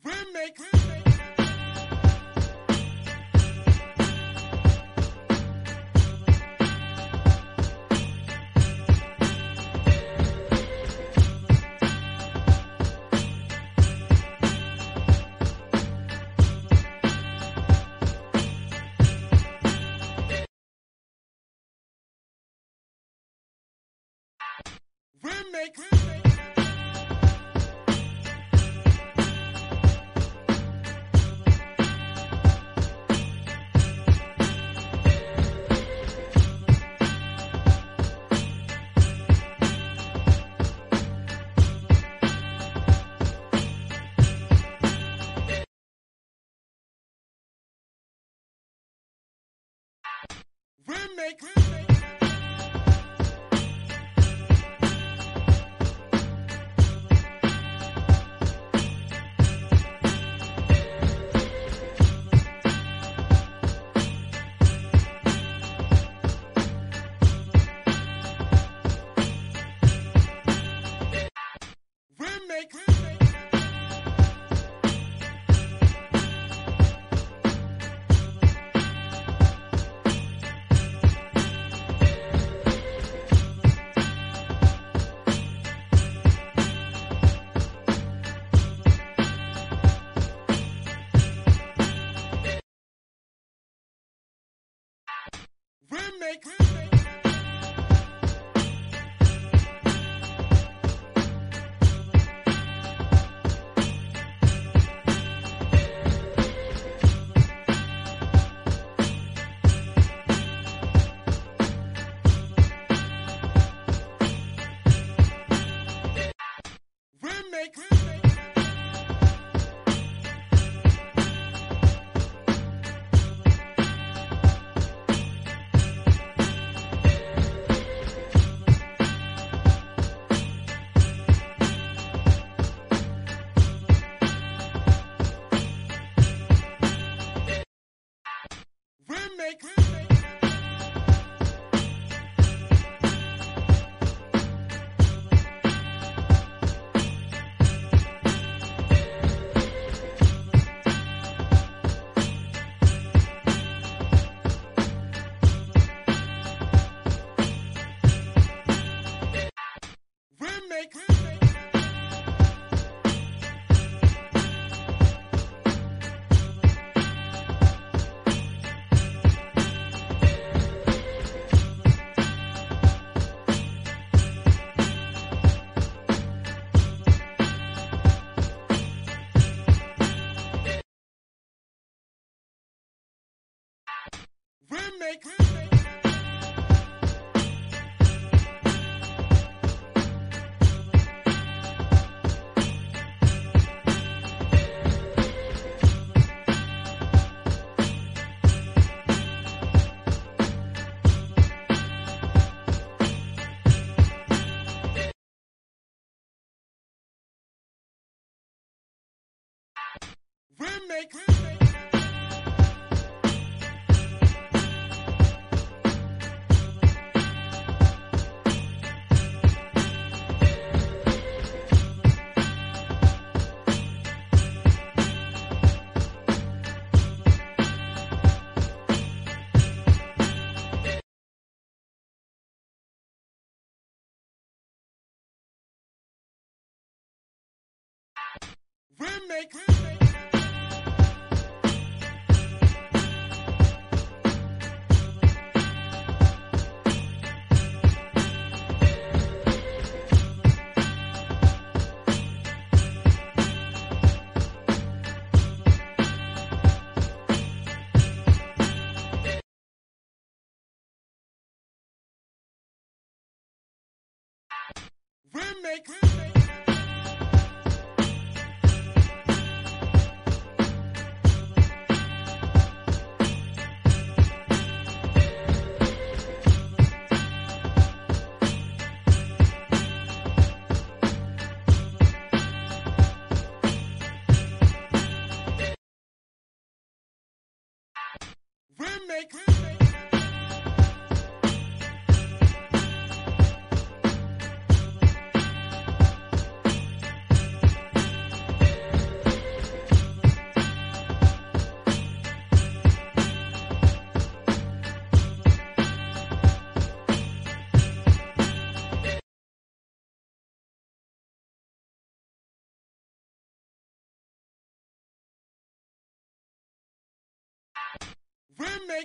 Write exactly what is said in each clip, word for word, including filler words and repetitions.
Remix. Remix. Remix. Remix. Remix. Remake. Remake. Remake. Remake. Remake. Remake. Remake. Remake. Remake. Remake. Remake. Remake. Remake. Remake. Remake. Remake. Remake. Remake. remix. Remix. Remix. Remix. Remix. Remix. Remix.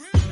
Remix.